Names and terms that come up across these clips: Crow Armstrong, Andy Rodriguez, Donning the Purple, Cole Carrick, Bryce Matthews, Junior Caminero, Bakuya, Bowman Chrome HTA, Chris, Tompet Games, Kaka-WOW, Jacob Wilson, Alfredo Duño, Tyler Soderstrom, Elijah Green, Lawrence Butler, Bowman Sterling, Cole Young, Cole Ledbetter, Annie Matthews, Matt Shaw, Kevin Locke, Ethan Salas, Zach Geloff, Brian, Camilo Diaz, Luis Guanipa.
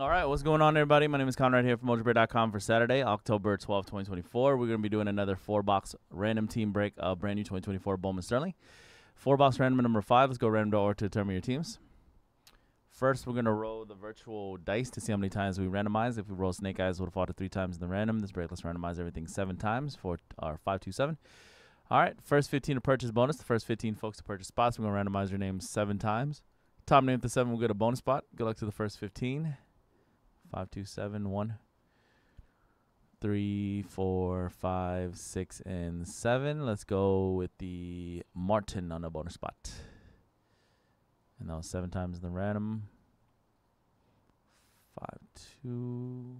All right, what's going on, everybody? My name is Conrad here from MojoBray.com for Saturday, October 12, 2024. We're going to be doing another four-box random team break of brand new 2024 Bowman Sterling. Four-box random number 5. Let's go random order to determine your teams. First, we're going to roll the virtual dice to see how many times we randomize. If we roll snake eyes, we'll fall to 3 times in the random. This break, let's randomize everything 7 times for our 527. All right, first 15 to purchase bonus. The first 15 folks to purchase spots, we're going to randomize your names 7 times. Top name to 7 will get a bonus spot. Good luck to the first 15. 5, 2, 7, 1, 3, 4, 5, 6, and 7. Let's go with the Martin on a bonus spot. And that was 7 times in the random. 5, 2.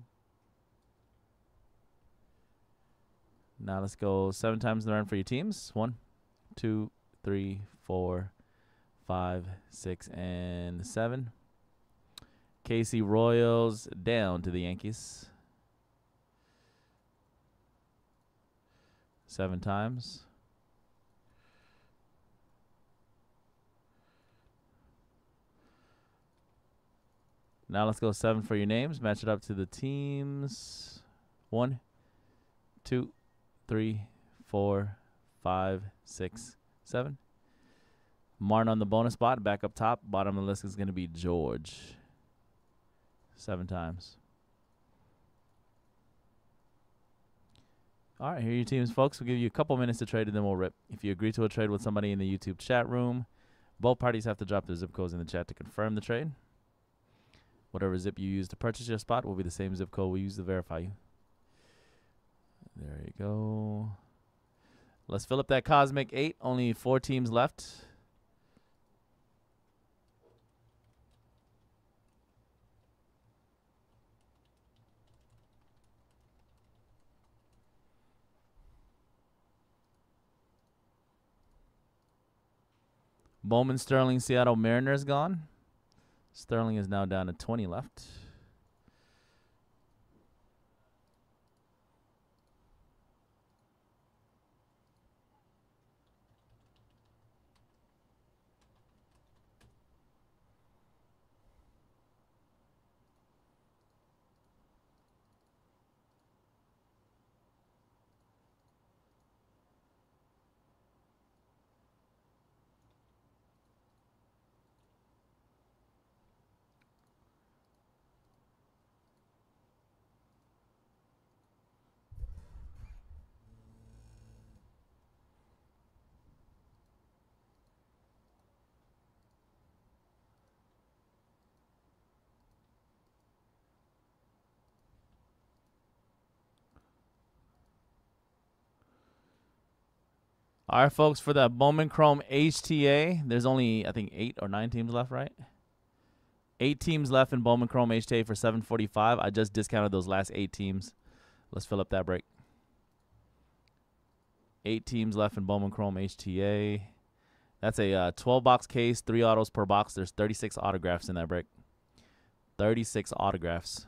Now let's go 7 times in the random for your teams. 1, 2, 3, 4, 5, 6, and 7. KC Royals down to the Yankees. 7 times. Now let's go 7 for your names. Match it up to the teams. 1, 2, 3, 4, 5, 6, 7. Martin on the bonus spot. Back up top. Bottom of the list is going to be George. 7 times. All right, here are your teams, folks. We'll give you a couple minutes to trade, and then we'll rip. If you agree to a trade with somebody in the YouTube chat room, both parties have to drop their zip codes in the chat to confirm the trade. Whatever zip you use to purchase your spot will be the same zip code we use to verify you. There you go. Let's fill up that Cosmic 8. Only 4 teams left. Bowman, Sterling, Seattle Mariners gone. Sterling is now down to 20 left. All right, folks, for that Bowman Chrome HTA, there's only, I think, 8 or 9 teams left, right? 8 teams left in Bowman Chrome HTA for $7.45. I just discounted those last 8 teams. Let's fill up that break. 8 teams left in Bowman Chrome HTA. That's a 12-box case, 3 autos per box. There's 36 autographs in that break. 36 autographs.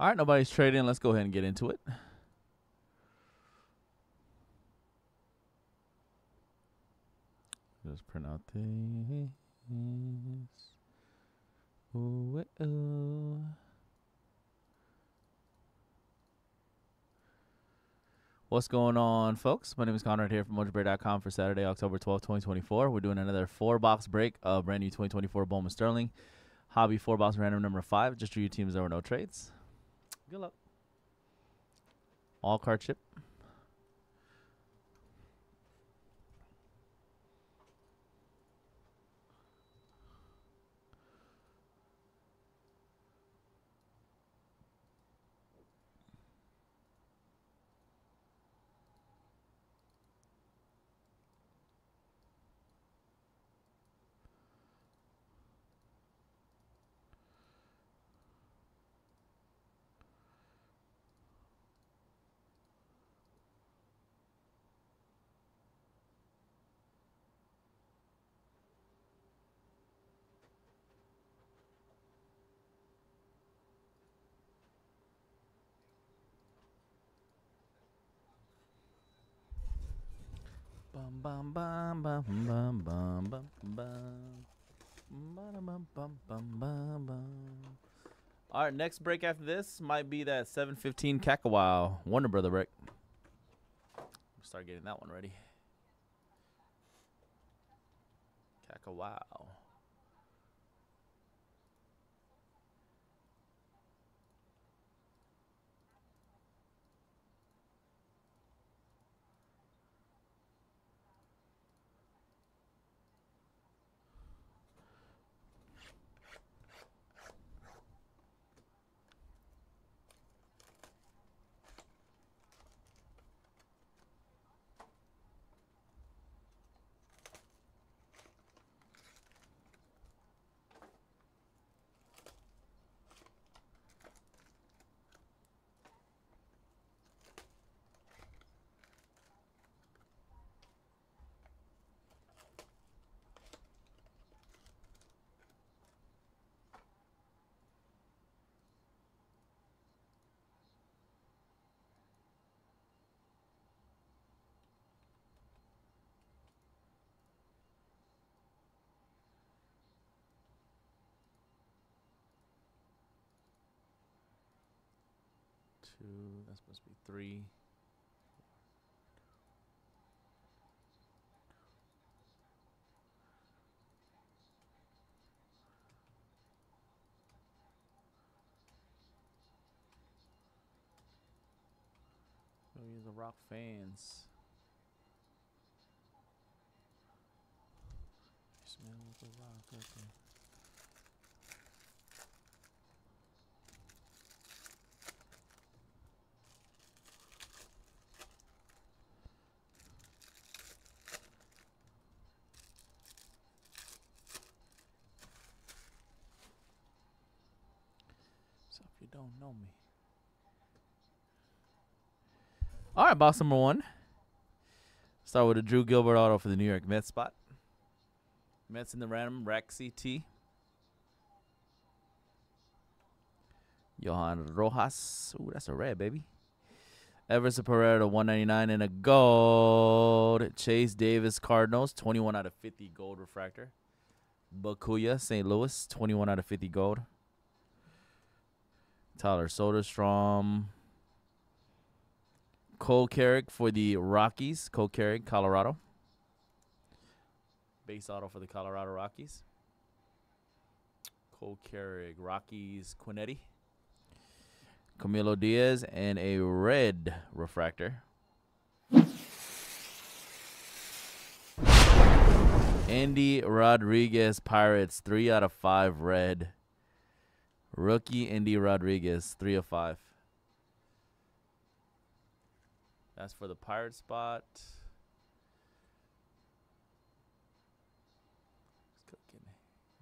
All right, nobody's trading. Let's go ahead and get into it. Just print out things. Ooh, ooh. What's going on, folks? My name is Conrad here from MojoBray.com for Saturday, October 12, 2024. We're doing another 4-box break of brand new 2024 Bowman Sterling. Hobby 4-box random number 5. Just for your teams, there were no trades. Good luck. All card chip. Bum bum bum bum bum bum bum bum bum bum. All right, next break after this might be that 7:15 Kaka-WOW Wonder Brother break. Start getting that one ready. Kaka-WOW. That's supposed to be 3. Oh, he's a rock fans. Smell the rock up there. Don't know me. All right, box number 1. Start with a Drew Gilbert auto for the New York Mets spot. Mets in the random, Raxi T, Johan Rojas. Ooh, that's a red, baby. Everson Pereira, 199, and a gold. Chase Davis, Cardinals, 21/50 gold refractor. Bakuya, St. Louis, 21/50 gold. Tyler Soderstrom. Cole Carrick for the Rockies. Cole Carrick, Colorado. Base auto for the Colorado Rockies. Cole Carrick, Rockies, Quinetti. Camilo Diaz and a red refractor. Andy Rodriguez, Pirates, 3/5 red. Rookie Andy Rodriguez, 3/5. That's for the Pirate spot.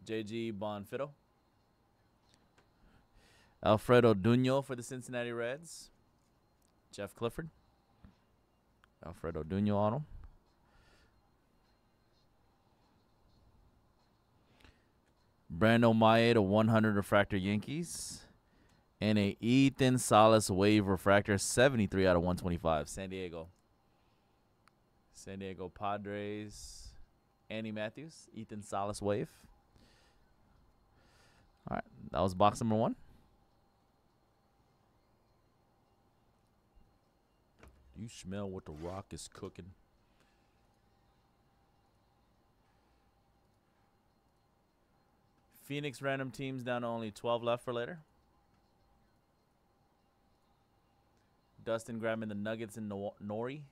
JG Bonfido. Alfredo Duño for the Cincinnati Reds. Jeff Clifford. Alfredo Duño on him. Brando Mayda, 100 refractor Yankees. and a Ethan Salas wave refractor, 73 out of 125. San Diego. San Diego Padres. Annie Matthews, Ethan Salas wave. All right, that was box number one. You smell what the Rock is cooking. Phoenix random teams down to only 12 left for later. Dustin grabbing the Nuggets and Nori.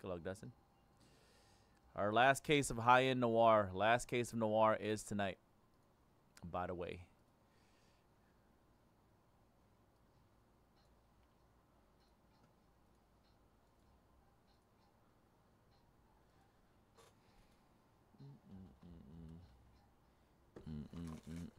Good luck, Dustin. Our last case of high-end Noir. Last case of Noir is tonight, by the way.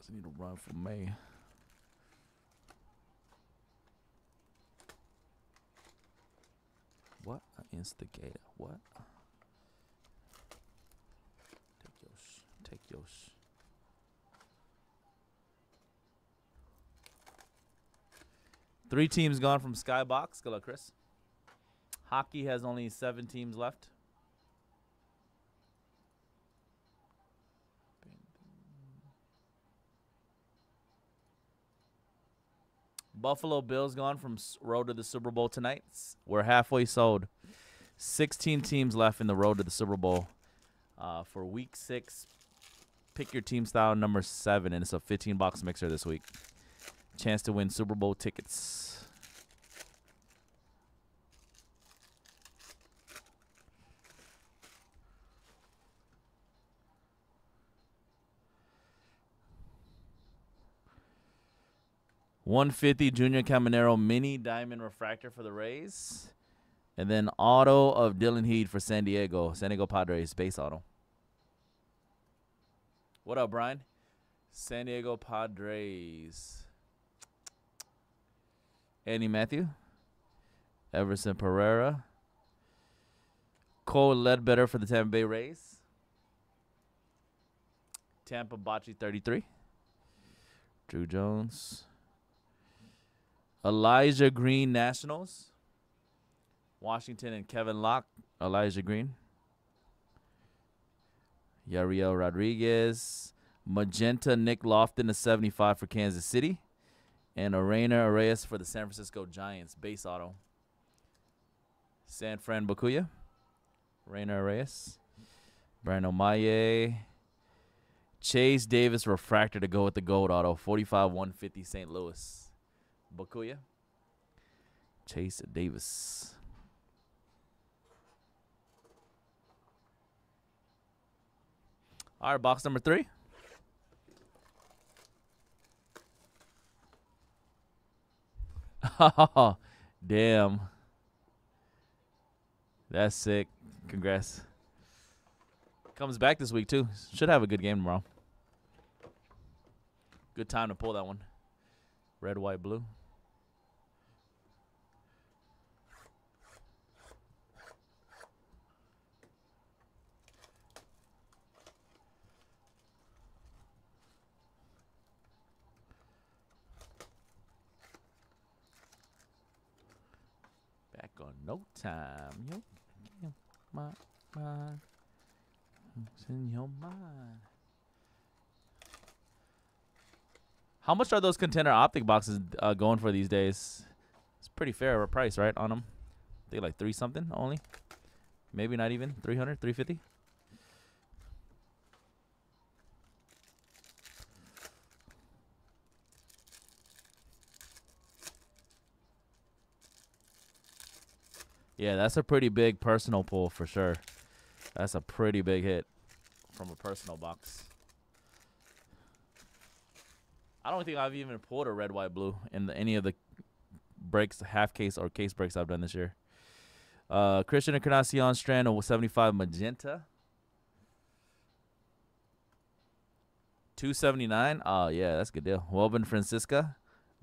Doesn't need to run for me. What an instigator! What? Take your, take your. Three teams gone from Skybox. Good luck, Chris. Hockey has only 7 teams left. Buffalo Bills gone from Road to the Super Bowl tonight. We're halfway sold. 16 teams left in the Road to the Super Bowl for Week 6. Pick your team style number 7, and it's a 15-box mixer this week. Chance to win Super Bowl tickets. $150 Junior Caminero mini diamond refractor for the Rays. And then auto of Dylan Heed for San Diego. San Diego Padres, base auto. What up, Brian? San Diego Padres. Andy Matthews, Everson Pereira, Cole Ledbetter for the Tampa Bay Rays, Tampa Bocce 33, Drew Jones, Elijah Green Nationals, Washington and Kevin Locke, Elijah Green, Yariel Rodriguez, Magenta Nick Lofton to 75 for Kansas City. And Arena Ereyes for the San Francisco Giants. Base auto. San Fran Bakuya. Arena Ereyes. Brando Mayda. Chase Davis refractor to go with the gold auto. 45/150 St. Louis. Bakuya. Chase Davis. All right, box number 3. Oh, damn. That's sick. Congrats. Comes back this week, too. Should have a good game tomorrow. Good time to pull that one. Red, white, blue. No time. Yo, in my mind. It's in your mind. How much are those Contender Optic boxes going for these days? It's pretty fair a price, right, on them? I think like 3-something only. Maybe not even. 300, 350. Yeah, that's a pretty big personal pull for sure. That's a pretty big hit from a personal box. I don't think I've even pulled a red, white, blue in any of the breaks, half case or case breaks I've done this year. Christian Encarnacion Strand with 75 magenta. 279. Oh, yeah, that's a good deal. Welvin Francisca,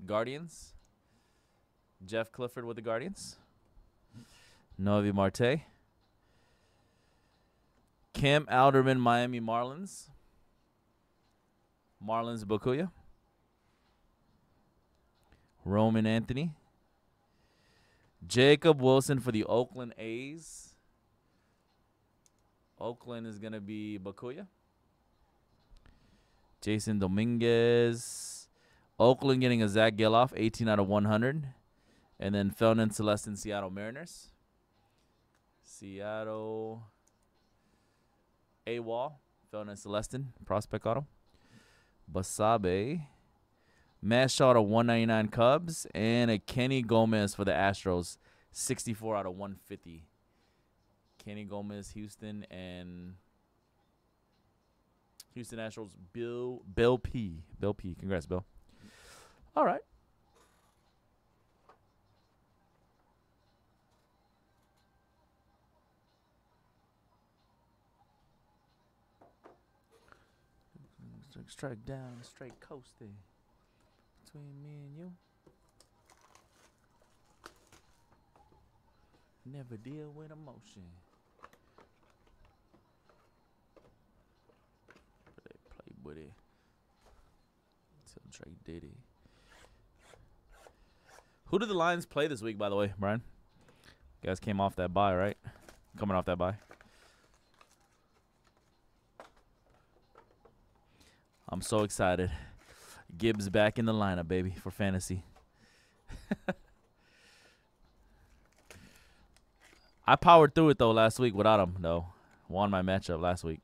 Guardians. Jeff Clifford with the Guardians. Novi Marte. Cam Alderman, Miami Marlins. Marlins Bakuya. Roman Anthony. Jacob Wilson for the Oakland A's. Oakland is going to be Bakuya. Jason Dominguez. Oakland getting a Zach Geloff, 18 out of 100. And then Felton Celestin, Seattle Mariners. Seattle AWOL, Felton Celestin, Prospect Auto. Basabe. Matt Shaw out of 199 Cubs. And a Kenny Gomez for the Astros, 64 out of 150. Kenny Gomez, Houston, and Houston Astros, Bill P. Bill P. Congrats, Bill. All right. Strike down, straight coasting between me and you. Never deal with emotion. Play with it. Until Drake did it. Who did the Lions play this week, by the way, Brian? You guys came off that bye, right? Coming off that bye. I'm so excited. Gibbs back in the lineup, baby, for fantasy. I powered through it, though, last week without him, though. Won my matchup last week.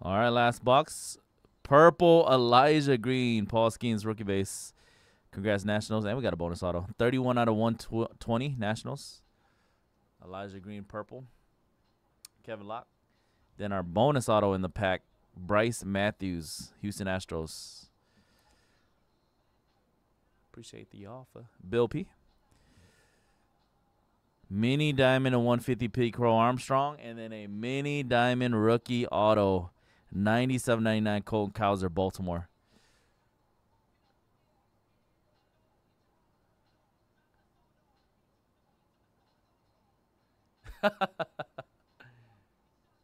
All right, last box. Purple Elijah Green, Paul Skeens, rookie base. Congrats, Nationals. And we got a bonus auto. 31 out of 120, Nationals. Elijah Green, purple. Kevin Locke. Then our bonus auto in the pack, Bryce Matthews, Houston Astros. Appreciate the offer. Bill P. Mini diamond and 150 P. Crow Armstrong. And then a mini diamond rookie auto. 97.99 Colton Cowser, Baltimore.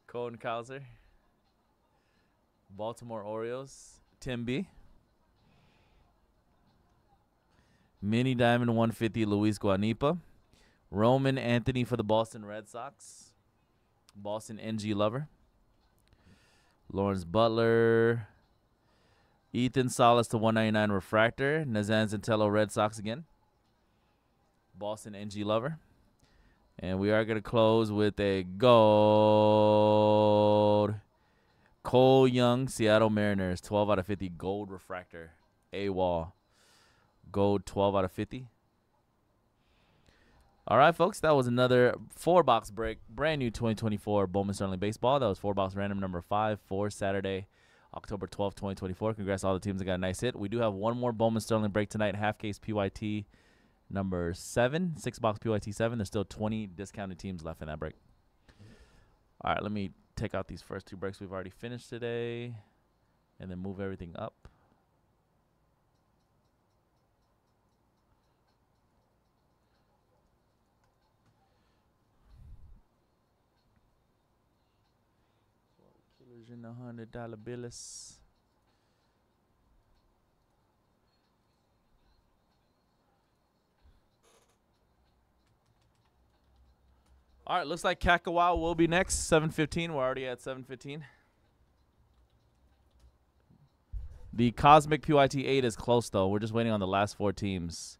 Colton Cowser, Baltimore Orioles. Tim B. Mini diamond 150 Luis Guanipa. Roman Anthony for the Boston Red Sox. Boston NG lover. Lawrence Butler. Ethan Salas to 199 refractor. Nazan Zantello, Red Sox again. Boston NG lover. And we are going to close with a gold. Cole Young, Seattle Mariners. 12 out of 50 gold refractor. AWOL. Gold 12 out of 50. All right, folks, that was another four-box break. Brand new 2024 Bowman Sterling Baseball. That was four-box random number 5 for Saturday, October 12, 2024. Congrats to all the teams that got a nice hit. We do have one more Bowman Sterling break tonight, half-case PYT number 7, six-box PYT 7. There's still 20 discounted teams left in that break. All right, let me take out these first two breaks we've already finished today and then move everything up. In the $100 bills. All right, looks like Kaka-WOW will be next. 7:15. We're already at 7:15. The Cosmic PYT8 is close, though. We're just waiting on the last four teams.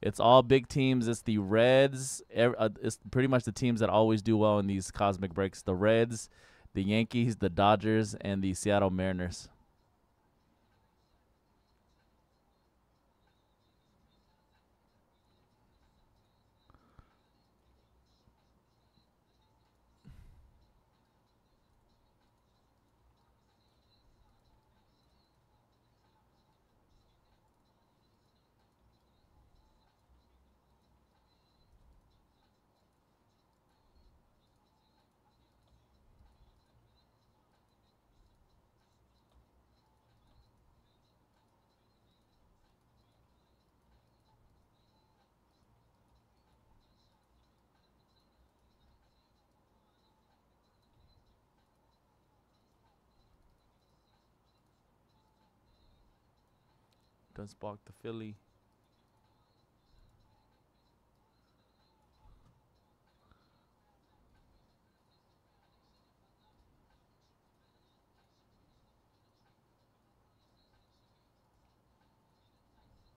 It's all big teams. It's the Reds. It's pretty much the teams that always do well in these Cosmic breaks. The Reds, the Yankees, the Dodgers, and the Seattle Mariners. Does block the Philly.